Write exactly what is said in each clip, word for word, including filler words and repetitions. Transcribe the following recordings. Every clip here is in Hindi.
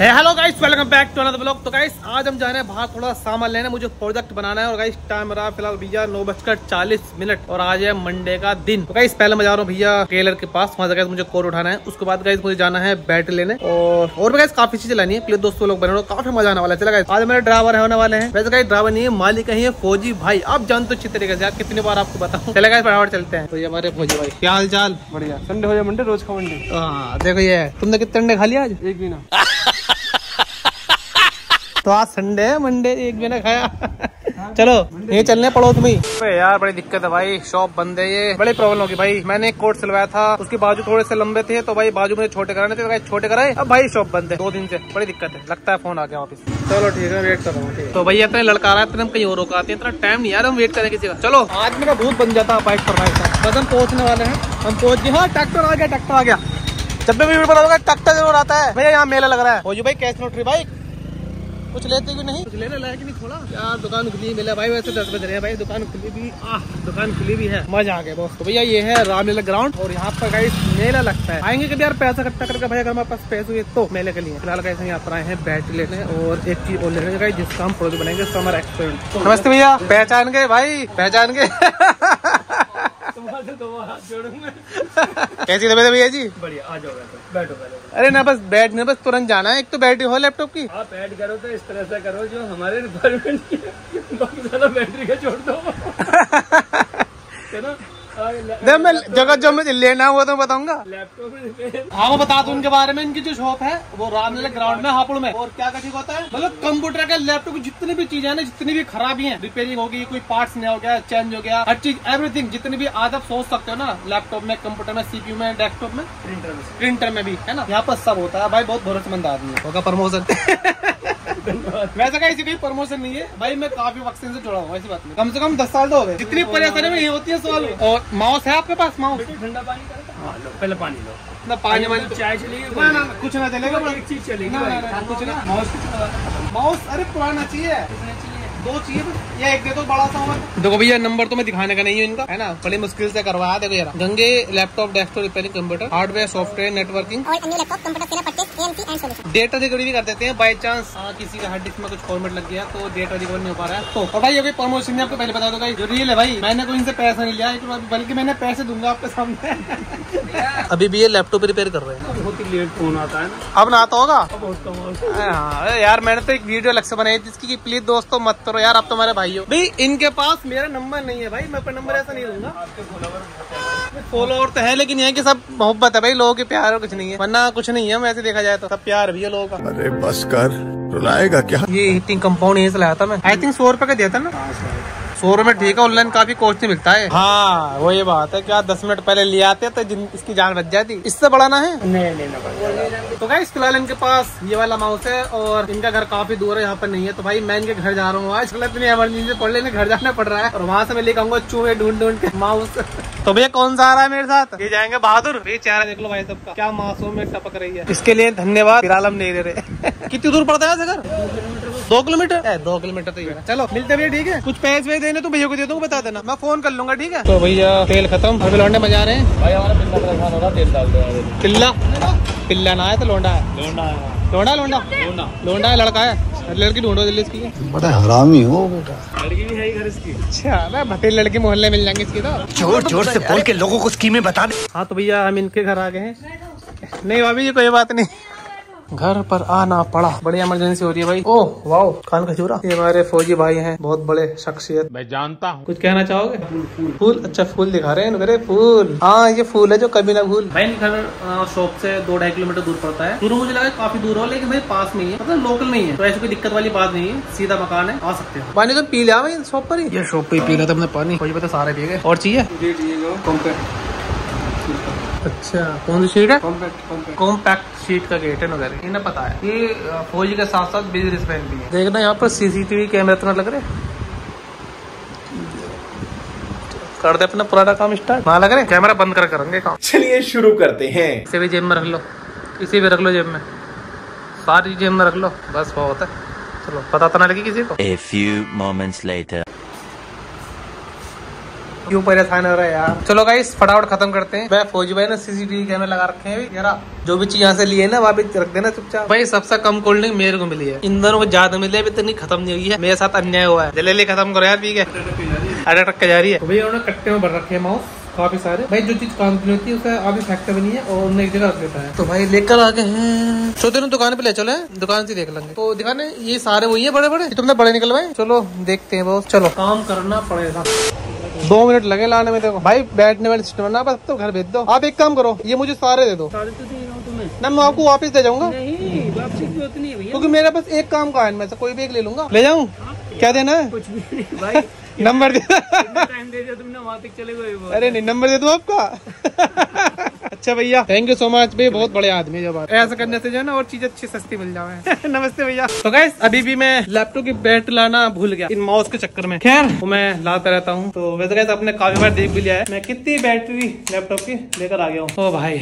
Hello guys, welcome back to another blog. तो गाइस आज हम जा रहे हैं बाहर थोड़ा सामान लेने, मुझे प्रोडक्ट बनाना है। और गाइस टाइम रहा फिलहाल भैया नौ बजकर चालीस मिनट और आज है मंडे का दिन। तो गाइस पहले मैं जा रहा हूँ भैया टेलर के पास, वहाँ से मुझे कोट उठाना है। उसके बाद गाइस मुझे जाना है बैट लेने और और गाइस काफी चीजें लानी है। प्लीज दोस्तों लोग बने रहो, काफी मजा आने वाला है। चला गाइस, आज मेरे ड्राइवर होने वाले हैं। वैसे गाइस ड्राइवर नहीं है, मालिक है फौजी भाई। आप जानते हो अच्छी तरीके से, आप कितनी बार आपको बताऊँ। चला गाइस फटाफट चलते हैं। तो ये हमारे फौजी भाई, क्या हाल चाल? बढ़िया, संडे हो जाए मंडे, रोज का मंडे। हाँ देखो, ये तुमने कितने अंडे खा लिया आज? एक भी ना। तो आज संडे है, मंडे एक भी ना खाया। चलो ये चलने पड़ोस में। यार बड़ी दिक्कत है भाई, शॉप बंद है, ये बड़ी प्रॉब्लम होगी भाई। मैंने एक कोट सिलवाया था, उसके बाजू थोड़े से लंबे थे, तो भाई बाजू मुझे छोटे कराने थे, छोटे कराए। अब भाई शॉप बंद है दो दिन से, बड़ी दिक्कत है। लगता है फोन आ गया वापस। चलो ठीक है, वेट कर रहा हूँ। तो भाई इतने लड़का रहा है, इतने हम कहीं और रोकाते हैं, इतना टाइम नहीं यार, हम वेट करें किसी का। चलो आज मेरा भूत बन जाता है बाइक पर भाई साहब। बस हम पहुँचने वाले हैं, हम पहुँच गए। हाँ ट्रैक्टर आ गया, ट्रैक्टर आ गया। जब भी वीडियो बनाऊंगा ट्रैक्टर जरूर आता है भैया। यहाँ मेला लग रहा है। भोजू भाई कैश नोट रही बाइक, कुछ लेते क्यों नहीं? कुछ लेने लायक नहीं थोड़ा यार। दुकान खुली मिला भाई, वैसे दस बज रहे हैं भाई, दुकान खुली भी आ दुकान खुली भी है। मजा आ गया बॉस। तो भैया ये है रामलीला ग्राउंड और यहाँ पर गाइस मेला लगता है। आएंगे कभी यार पैसा इकट्ठा करके भाई, अगर हमारे पास पैसे हुए तो मेले के लिए। फिलहाल गाइस यहाँ पर आए हैं बैट लेने और एक चीज और लेने का, जिसका हम प्रोजेक्ट बनाएंगे समर एक्सपेरिमेंट। नमस्ते भैया, पहचान गए भाई, पहचान गए। कैसी तबीयत है भैया जी? बढ़िया, आ जाओ बैठो। अरे ना बस बैठने, बस तुरंत जाना है। एक तो बैटरी हो लैपटॉप की, आप ऐड करो तो इस तरह से करो जो हमारे रिक्वायरमेंट की है, बाकी ज्यादा बैटरी का छोड़ दो। नहीं मैं जगह जो मुझे लेना हुआ तो बताऊंगा लैपटॉप। हाँ मैं बता दूं उनके बारे में, इनकी जो शॉप है वो रामलीला ग्राउंड में हापुड़ में। और क्या ठीक होता है, मतलब कंप्यूटर का लैपटॉप की जितनी भी चीजें हैं ना, जितनी भी खराबी है, रिपेयरिंग होगी, कोई पार्ट्स नया हो गया, चेंज हो गया, हर चीज एवरीथिंग जितनी भी आदत सोच सकते हो ना, लैपटॉप में, कंप्यूटर में, सीपीयू में, डेस्कटॉप में, प्रिंटर में, प्रिंटर में भी है ना, यहाँ पर सब होता है भाई। बहुत भरोसेमंद आदमी होगा। प्रमोशन वैसे का इसी कोई प्रमोशन नहीं है भाई, मैं काफी वक्त से जुड़ा हूँ ऐसी बात में, कम से कम दस साल तो हो गए। जितनी परेशानी में ये होती है सवाल। और माउस है आपके पास? माउस ठंडा पानी करता है, पहले पानी लो ना, पानी वाली चाय चलेगी ना, ना कुछ ना चलेगा, एक चीज चलेगी कुछ ना। माउस अरे पुराना चाहिए, दो चाहिए या एक दे दो बड़ा सा होगा। देखो भैया नंबर तो मैं दिखाने का नहीं है इनका, है ना, बड़ी मुश्किल से करवाया। देखो यार, गंगे laptop, desktop repairing, computer hardware, software, networking और अन्य laptop computer computer data recovery भी कर देते हैं बाई चांस। किसी का हार्ड डिस्क में कुछ फॉर्मेट लग गया तो डेटा रिकवरी नहीं हो पा रहा है। तो और भाई ये प्रमोशन आपको पहले बता दो भाई, जो रियल है भाई, मैंने कोई इनसे पैसा नहीं लिया, बल्कि मैंने पैसे दूंगा आपके सामने। अभी भी ये लैपटॉप रिपेयर कर रहे हैं, बहुत ही लेट फोन आता है ना, अब ना आता होगा यार। मैंने तो एक वीडियो अलग से बनाई जिसकी प्लीज दोस्तों मत करो यार, आप तो हमारे भाई हो भाई। इनके पास मेरा नंबर नहीं है भाई, मैं अपना नंबर ऐसा नहीं दूंगा। फॉलोअर तो है लेकिन ये कि सब मोहब्बत है भाई, लोगों के प्यार और कुछ नहीं है, वरना कुछ नहीं है। वैसे देखा जाए तो सब प्यार भी है लोगों का। अरे बस कर, रुलाएगा क्या? ये हीटिंग कंपाउंड यहीं से लाया था मैं, आई थिंक सौ रुपए का दिया था ना, सौ रुपए ठीक है। ऑनलाइन काफी कोच नहीं मिलता है। हाँ वही बात है, क्या दस मिनट पहले ले आते तो इसकी जान बच जाती। इससे बढ़ाना है नहीं लेना पड़ेगा। तो गाइस फिलहाल इनके पास ये वाला माउस है और इनका घर काफी दूर है, यहाँ पर नहीं है। तो भाई मैं इनके घर जा रहा हूँ आज, गलत नहीं इमरजेंसी पड़ लेने घर जाना पड़ रहा है, और वहाँ से मैं लेकर आऊंगा चूहे ढूंढ ढूंढ के माउस। तो भैया कौन सा आ रहा है मेरे साथ? ये जाएंगे बहादुर। ये चेहरा देख लो भाई सबका, क्या मासूम में टपक रही है। इसके लिए धन्यवाद, फिलहाल हम नहीं दे रहे। कितनी दूर पड़ता है घर? दो किलोमीटर दो किलोमीटर तो ये। चलो मिलते भैया, ठीक है। कुछ पैसे वैसे देने तो भैया को दे दूंगा, बता देना, मैं फोन कर लूंगा ठीक है। तो भैया तेल खत्म, अभी लौंडे मजा आ रहे हैं भाई, हमारा तेल डाल दो। पिल्ला पिल्ला ना है तो लौंडा है, लौंडा है लौंडा लौंडा लौंडा लौंडा है, लड़का है। लड़की ढूंढो जल्दी इसकी, बड़ा हरामी हो बेटा। लड़की भी है घर इसकी, अच्छा मैं भतीजी लड़की मोहल्ले मिल जाएंगे इसकी। तो जोर जोर से बोल के लोगों को स्कीमें बता दे। हाँ तो भैया हम इनके घर आ गए हैं। नहीं भाभी जी कोई बात नहीं, घर पर आना पड़ा, बड़ी इमरजेंसी हो रही है भाई। ओह वाओ कान का चूरा। ये हमारे फौजी भाई हैं, बहुत बड़े शख्सियत, मैं जानता हूँ। कुछ कहना चाहोगे? फूल, अच्छा फूल दिखा रहे हैं मेरे, फूल। हाँ ये फूल है जो कभी ना भूल। भाई घर शॉप से दो ढाई किलोमीटर दूर पड़ता है। दूर मुझे लगा काफी दूर हो, लेकिन भाई पास में ही है, मतलब लोकल में ही है, तो ऐसी कोई दिक्कत वाली बात नहीं है, सीधा मकान है, आ सकते हो। पानी तो पी लिया भाई शॉप पर ही, ये शॉप पर ही पी लिया था हमने पानी, मुझे पता सारे पिए गए। और चाहिए? अच्छा कौन सी शीट है? कॉम्पैक्ट कॉम्पैक्ट शीट का गेट है वगैरह, इन्हें पता है। ये फौजी के साथ साथ बिजनेसमैन भी है। देखना यहाँ पर सीसीटीवी कैमरा इतना लग रहे है, कर दे अपना पुराना काम स्टार्ट। वहाँ लग रहे कैमरा बंद कर करेंगे काम। चलिए शुरू करते हैं। इसे भी जेब में रख लो, इसे भी रख लो जेब में, सारी जेब में रख लो, बस वो होता है। चलो पता तो ना लगी किसी को। A few moments later. क्यों परेशान हो रहा है यार। चलो गाइस फटाफट खत्म करते हैं। मैं फौजी भाई ने सीसीटीवी कैमरा लगा रखे हैं यार, जो भी चीज यहाँ से लिए ना वहाँ पे रख देना चुपचाप। भाई सबसे कम कोल्ड ड्रिंक मेरे को मिली है, इन दोनों को ज्यादा मिली है, अभी तक नहीं खत्म नहीं हुई है। मेरे साथ अन्याय हुआ है। जल्दी ले खत्म करो यार, ठीक है अरे टक्का जा रही है। भैया उन्होंने कट्टे में भर रखे हैं माउस काफी सारे। भाई जो चीज काम की होती है उसका अभी फैक्टर बनी है और उन्हें एक जगह रख देता है। तो भाई लेकर आ गए हैं, सोते ना दुकान पे ले चले, दुकान से देख लेंगे। तो दिखाने ये सारे वही है बड़े बड़े, तुमने बड़े निकलवाए। चलो देखते हैं बहुत, चलो काम करना पड़ेगा। दो मिनट लगे लाने में। देखो भाई बैठने वाले सिस्टम ना, बस तो घर भेज दो। आप एक काम करो, ये मुझे सारे दे दो। सारे तो दे रहा हूं तुम्हें ना, मैं आपको वापस दे जाऊंगा। नहीं वापसी की जरूरत नहीं है भैया, क्योंकि मेरा बस एक काम का है, मैं से कोई भी एक ले लूंगा। ले जाऊं? क्या देना है? कुछ भी नहीं भाई, नंबर दे टाइम दे दिया तुमने, वहाँ तक चले गए। अरे नहीं नंबर दे दो आपका। अच्छा भैया थैंक यू सो मच भाई, बहुत बड़े आदमी। जब ऐसा करने से जो है ना और चीज अच्छी सस्ती मिल जाए। नमस्ते भैया। तो गाइस अभी भी मैं लैपटॉप की बैटरी लाना भूल गया इन माउस के चक्कर में। खैर वो मैं लाता रहता हूँ। तो वैसे गाइस आपने काफी बार देख भी लिया है मैं कितनी बैटरी लैपटॉप की लेकर आ गया हूँ। तो भाई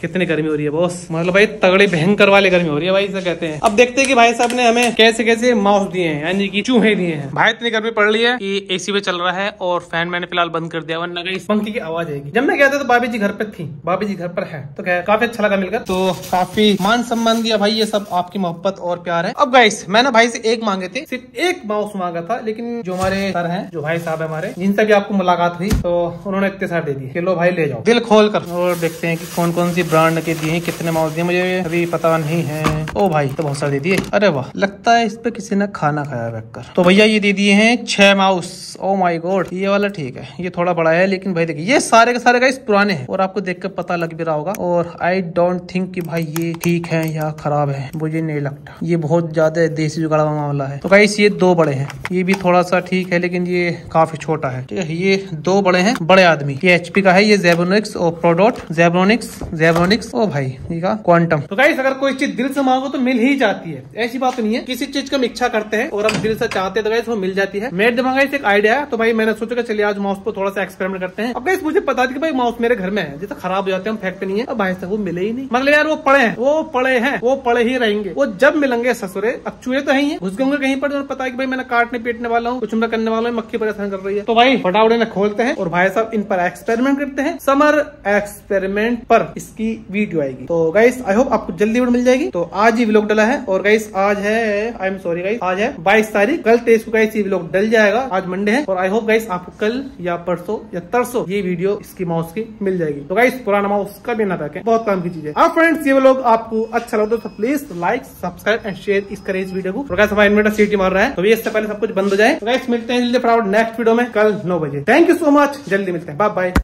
कितनी गर्मी हो रही है बॉस, मतलब भाई तगड़ी भयंकर वाली गर्मी हो रही है भाई, इसे कहते हैं। अब देखते हैं कि भाई साहब ने हमें कैसे कैसे माउस दिए हैं, यानी कि चूहे दिए हैं। भाई इतनी गर्मी पड़ रही है कि एसी पे चल रहा है और फैन मैंने फिलहाल बंद कर दिया, वरना इस पंखे की आवाज आएगी। जब मैं गया था तो भाभी जी घर पर थी, भाभी जी घर पर है, तो क्या काफी अच्छा लगा मिलकर। तो काफी मान सम्मान दिया भाई, ये सब आपकी मोहब्बत और प्यार है। अब गाइस मैंने भाई से एक मांगे थे, सिर्फ एक माउस मांगा था, लेकिन जो हमारे सर है, जो भाई साहब है हमारे, जिनसे भी आपको मुलाकात हुई, तो उन्होंने इतने सारे दे दिए। चलो भाई ले जाओ दिल खोल कर, और देखते हैं की कौन कौन सी ब्रांड के दिए, कितने माउस दिए मुझे अभी पता नहीं है। ओ भाई तो बहुत सारे दे दिए। अरे वाह, लगता है इस पे किसी ने खाना खाया रखकर। तो भैया ये दे दिए हैं छह माउस। ओ माय गॉड, ये वाला ठीक है, ये थोड़ा बड़ा है, लेकिन भाई देखिए ये सारे के सारे गाइस पुराने हैं और आपको देखकर पता लग भी रहा होगा। और आई डोंट थिंक कि भाई ये ठीक है या खराब है, मुझे नहीं लगता। ये बहुत ज्यादा देसी जुगाड़ वाला मामला है। तो गाइस ये दो बड़े हैं, ये भी थोड़ा सा ठीक है, लेकिन ये काफी छोटा है। ठीक है, ये दो बड़े हैं, बड़े आदमी। ये एचपी का है, ये जेब्रोनिक्स और प्रोडोट जेब्रोनिक्स जेब्रोनिक्स। ओ भाई ठीक है क्वांटम। तो गाइस अगर कोई चीज दिल से मांगो तो मिल ही जाती है, ऐसी बात नहीं है। किसी चीज की हम इच्छा करते हैं और हम दिल से चाहते हैं तो गाइस वो मिल जाती है। मेरे दिमाग में एक आइडिया है, तो भाई मैंने सोचा चलिए आज माउस पर थोड़ा सा एक्सपेरिमेंट करते हैं। अब गाइस मुझे पता था कि भाई माउस मेरे घर में है, जैसे खराब हो जाते हैं हम फेंकते नहीं है। अब भाई साहब वो मिले ही नहीं, मतलब यार वो पड़े हैं वो पड़े हैं वो पड़े ही रहेंगे, वो जब मिलेंगे ससुरे। अब चूहे तो है, घुस गएंगे कहीं पर, पता है कि भाई मैंने काटने पीटने वाला हूँ, कुछ मैं करने वाला हूँ, मक्खी परेशान कर रही है। तो भाई फटाफट इन्हें खोलते हैं और भाई साहब इन पर एक्सपेरिमेंट करते हैं। समर एक्सपेरिमेंट पर इसकी वीडियो आएगी। तो गाइस आई होप आपको जल्दी वीडियो मिल जाएगी। तो आज ये व्लॉग डला है, और गाइस आज है, आई एम सॉरी गाइस, आज है बाईस तारीख, कल तेईस को गाइस ये व्लॉग डल जाएगा। आज मंडे है, और आई होप गाइस आपको कल या परसों या तरसों ये वीडियो इसकी माउस की मिल जाएगी। तो गाइस पुराना माउस का भी ना फेंकें, बहुत काम की चीज है। आप फ्रेंड्स ये व्लॉग आपको अच्छा लगा तो please like subscribe and share इस करे इस वीडियो को। तो गाइस हमारा इन्वर्टर सीटी मार रहा है, तो इससे पहले सब कुछ बंद हो जाए। तो गाइस मिलते हैं जल्दी फटाफट नेक्स्ट वीडियो में कल नौ बजे। थैंक यू सो मच, जल्दी मिलते हैं, बाय बाय।